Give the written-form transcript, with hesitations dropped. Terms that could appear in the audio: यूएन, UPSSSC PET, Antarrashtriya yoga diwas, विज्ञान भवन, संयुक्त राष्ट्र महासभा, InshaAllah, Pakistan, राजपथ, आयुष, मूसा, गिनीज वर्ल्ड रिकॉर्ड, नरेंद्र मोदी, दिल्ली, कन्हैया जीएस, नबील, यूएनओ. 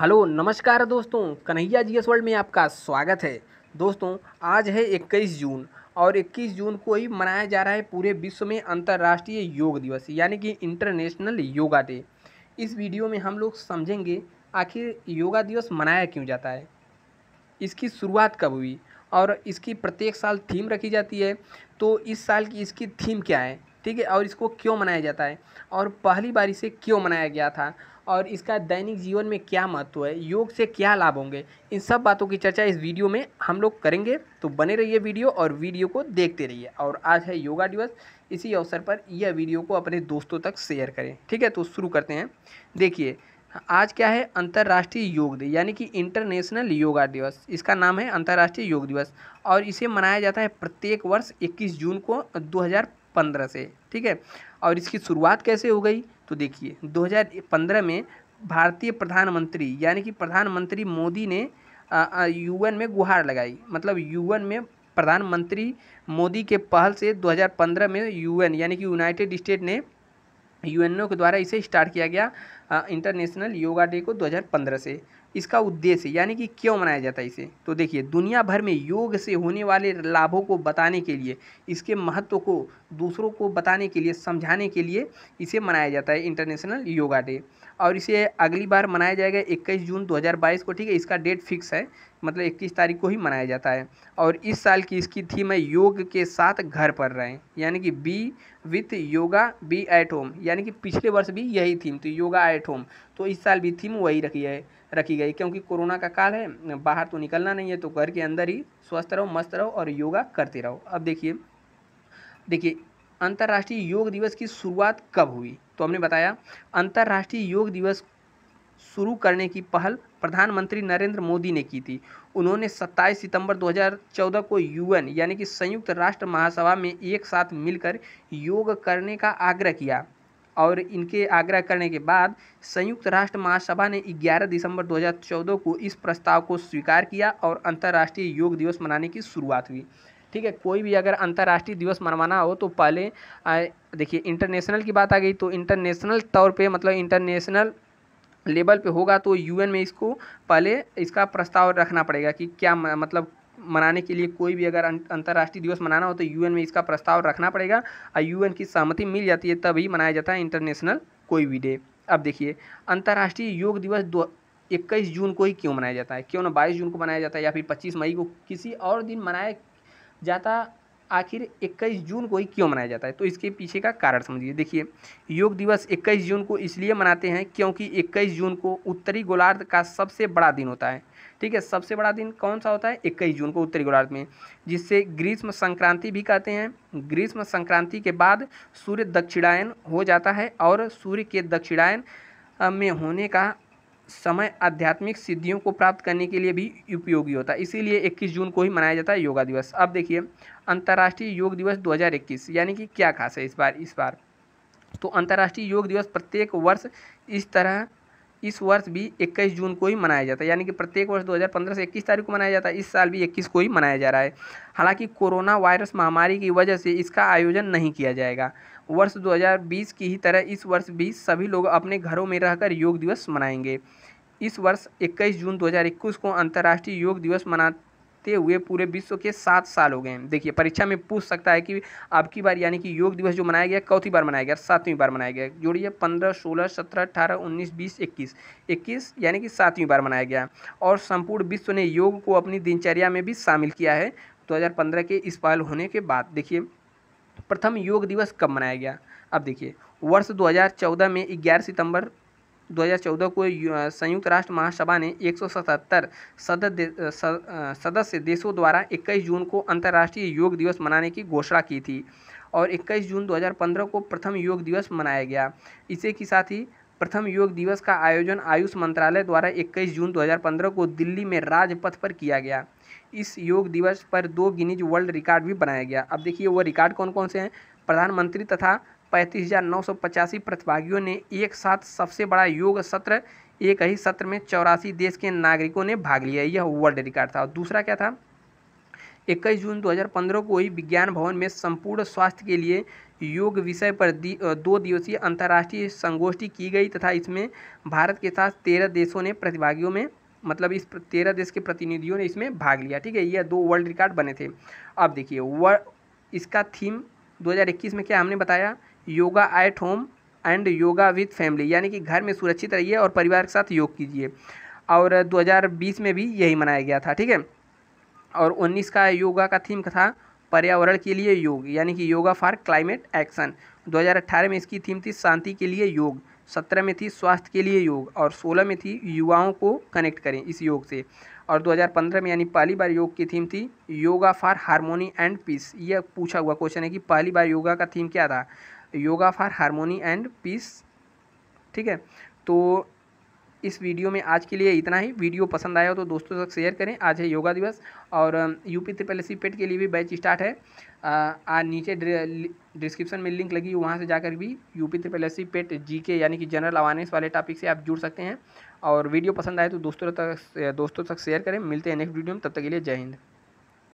Hello नमस्कार दोस्तों, कन्हैया जीएस world में आपका स्वागत है। दोस्तों आज है 21 जून और 21 जून को ही मनाया जा रहा है पूरे विश्व में अंतर्राष्ट्रीय योग दिवस यानी कि इंटरनेशनल योगा डे। इस वीडियो में हम लोग समझेंगे आखिर योगा दिवस मनाया क्यों जाता है, इसकी शुरुआत कब हुई और इसकी प्रत्येक साल थीम रखी जाती है। तो इस साल की इसकी थीम क्या है, ठीक है, और इसको क्यों मनाया जाता है और पहली बार इसे क्यों मनाया गया था और इसका दैनिक जीवन में क्या महत्व है, योग से क्या लाभ होंगे, इन सब बातों की चर्चा इस वीडियो में हम लोग करेंगे। तो बने रहिए वीडियो और वीडियो को देखते रहिए। और आज है योगा दिवस, इसी अवसर पर यह वीडियो को अपने दोस्तों तक शेयर करें, ठीक है। तो शुरू करते हैं। देखिए आज क्या है, अंतर्राष्ट्रीय योग डे यानी कि इंटरनेशनल योगा दिवस। इसका नाम है अंतर्राष्ट्रीय योग दिवस और इसे मनाया जाता है प्रत्येक वर्ष 21 जून को 2015 से, ठीक है। और इसकी शुरुआत कैसे हो गई, तो देखिए 2015 में भारतीय प्रधानमंत्री यानी कि प्रधानमंत्री मोदी ने यूएन में गुहार लगाई। मतलब यूएन में प्रधानमंत्री मोदी के पहल से 2015 में यूएन यानी कि यूनाइटेड स्टेट ने यूएनओ के द्वारा इसे स्टार्ट किया गया इंटरनेशनल योगा डे को 2015 से। इसका उद्देश्य यानी कि क्यों मनाया जाता है इसे, तो देखिए दुनिया भर में योग से होने वाले लाभों को बताने के लिए, इसके महत्व को दूसरों को बताने के लिए, समझाने के लिए इसे मनाया जाता है इंटरनेशनल योगा डे। और इसे अगली बार मनाया जाएगा 21 जून 2022 को, ठीक है। इसका डेट फिक्स है, मतलब 21 तारीख को ही मनाया जाता है। और इस साल की इसकी थीम है योग के साथ घर पर रहें यानी कि be with yoga be at home. यानी कि पिछले वर्ष भी यही थीम थी, योगा एट होम, तो इस साल भी थीम वही रखी गई क्योंकि कोरोना का काल है, बाहर तो निकलना नहीं है, तो घर के अंदर ही स्वस्थ रहो, मस्त रहो और योगा करते रहो। अब देखिए अंतर्राष्ट्रीय योग दिवस की शुरुआत कब हुई, तो हमने बताया अंतर्राष्ट्रीय योग दिवस शुरू करने की पहल प्रधानमंत्री नरेंद्र मोदी ने की थी। उन्होंने 27 सितंबर 2014 को यूएन यानी कि संयुक्त राष्ट्र महासभा में एक साथ मिलकर योग करने का आग्रह किया और इनके आग्रह करने के बाद संयुक्त राष्ट्र महासभा ने 11 दिसंबर 2014 को इस प्रस्ताव को स्वीकार किया और अंतर्राष्ट्रीय योग दिवस मनाने की शुरुआत हुई, ठीक है। कोई भी अगर अंतर्राष्ट्रीय दिवस मनवाना हो तो पहले देखिए इंटरनेशनल की बात आ गई, तो इंटरनेशनल तौर पे मतलब इंटरनेशनल लेवल पे होगा तो यूएन में इसको पहले इसका प्रस्ताव रखना पड़ेगा कि क्या मतलब मनाने के लिए कोई भी अगर अंतर्राष्ट्रीय दिवस मनाना हो तो यूएन में इसका प्रस्ताव रखना पड़ेगा और यूएन की सहमति मिल जाती है तभी मनाया जाता है इंटरनेशनल कोई भी डे। अब देखिए अंतर्राष्ट्रीय योग दिवस 21 जून को ही क्यों मनाया जाता है, क्यों ना 22 जून को मनाया जाता है या फिर 25 मई को किसी और दिन मनाया जाता, आखिर 21 जून को ही क्यों मनाया जाता है, तो इसके पीछे का कारण समझिए। देखिए योग दिवस 21 जून को इसलिए मनाते हैं क्योंकि 21 जून को उत्तरी गोलार्ध का सबसे बड़ा दिन होता है, ठीक है। सबसे बड़ा दिन कौन सा होता है, 21 जून को उत्तरी गोलार्ध में, जिससे ग्रीष्म संक्रांति भी कहते हैं। ग्रीष्म संक्रांति के बाद सूर्य दक्षिणायन हो जाता है और सूर्य के दक्षिणायन में होने का समय आध्यात्मिक सिद्धियों को प्राप्त करने के लिए भी उपयोगी होता है, इसीलिए 21 जून को ही मनाया जाता है योगा दिवस। अब देखिए अंतर्राष्ट्रीय योग दिवस 2021 यानी कि क्या खास है इस बार, तो अंतर्राष्ट्रीय योग दिवस प्रत्येक वर्ष इस तरह इस वर्ष भी 21 जून को ही मनाया जाता है, यानी कि प्रत्येक वर्ष 2015 से 21 तारीख को मनाया जाता है, इस साल भी 21 को ही मनाया जा रहा है। हालांकि कोरोना वायरस महामारी की वजह से इसका आयोजन नहीं किया जाएगा। वर्ष 2020 की ही तरह इस वर्ष भी सभी लोग अपने घरों में रहकर योग दिवस मनाएंगे। इस वर्ष 21 जून 2021 को अंतर्राष्ट्रीय योग दिवस मनाते हुए पूरे विश्व के 7 साल हो गए हैं। देखिए परीक्षा में पूछ सकता है कि अब की बार यानी कि योग दिवस जो मनाया गया चौथी बार मनाया गया, 7वीं बार मनाया गया। जोड़िए 15, 16, 17, 18, 19, 20, 21 यानी कि 7वीं बार मनाया गया और संपूर्ण विश्व ने योग को अपनी दिनचर्या में भी शामिल किया है 2015 के इस पहल होने के बाद। देखिए प्रथम योग दिवस कब मनाया गया, अब देखिए वर्ष 2014 में 11 सितंबर 2014 को संयुक्त राष्ट्र महासभा ने 177 सदस्य देशों द्वारा 21 जून को अंतर्राष्ट्रीय योग दिवस मनाने की घोषणा की थी और 21 जून 2015 को प्रथम योग दिवस मनाया गया। इसी के साथ ही प्रथम योग दिवस का आयोजन आयुष मंत्रालय द्वारा 21 जून 2015 को दिल्ली में राजपथ पर किया गया। इस योग दिवस पर 2 गिनीज वर्ल्ड रिकॉर्ड भी बनाया गया। अब देखिए वो रिकॉर्ड कौन कौन से हैं, प्रधानमंत्री तथा 35,985 प्रतिभागियों ने एक साथ सबसे बड़ा योग सत्र एक ही सत्र में 84 देश के नागरिकों ने भाग लिया, यह वर्ल्ड रिकॉर्ड था। और दूसरा क्या था, 21 जून 2015 को ही विज्ञान भवन में संपूर्ण स्वास्थ्य के लिए योग विषय पर 2 दिवसीय अंतर्राष्ट्रीय संगोष्ठी की गई तथा इसमें भारत के साथ 13 देशों ने प्रतिभागियों में मतलब इस 13 देश के प्रतिनिधियों ने इसमें भाग लिया। ठीक है, यह 2 वर्ल्ड रिकॉर्ड बने थे। अब देखिए इसका थीम 2021 में क्या हमने बताया, yoga at home and yoga with family, यानी कि घर में सुरक्षित रहिए और परिवार के साथ योग कीजिए। और 2020 में भी यही मनाया गया था। ठीक है, और 19 का योगा का थीम था पर्यावरण के लिए योग, यानी कि योगा फॉर क्लाइमेट एक्शन। 2018 में इसकी थीम थी शांति के लिए योग, 17 में थी स्वास्थ्य के लिए योग, और 16 में थी युवाओं को कनेक्ट करें इस योग से। और 2015 में यानी पहली बार योग की थीम थी yoga for harmony and peace. यह पूछा हुआ क्वेश्चन है कि पहली बार योगा का थीम क्या था, yoga for harmony and peace. ठीक है, तो इस वीडियो में आज के लिए इतना ही। वीडियो पसंद आया हो तो दोस्तों तक शेयर करें। आज है योगा दिवस और UPSSSC PET के लिए भी बैच स्टार्ट है। आज नीचे डिस्क्रिप्शन में लिंक लगी, वहां से जाकर भी UPSSSC PET GK यानी कि जनरल अवेयरनेस वाले टॉपिक से आप जुड़ सकते हैं। और वीडियो पसंद आए तो दोस्तों तक शेयर करें। मिलते हैं नेक्स्ट वीडियो में, तब तक के लिए जय हिंद।